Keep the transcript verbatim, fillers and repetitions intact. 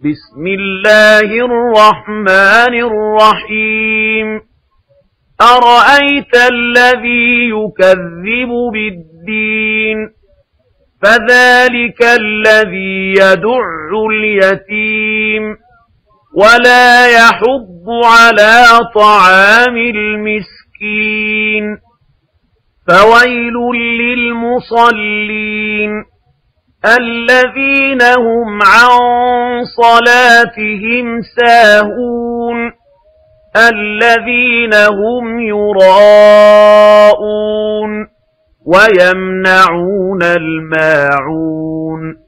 بسم الله الرحمن الرحيم أرأيت الذي يكذب بالدين فذلك الذي يدع اليتيم ولا يحض على طعام المسكين فويل للمصلين الذين هم عن صلاتهم ساهون الذين هم يراءون ويمنعون الماعون.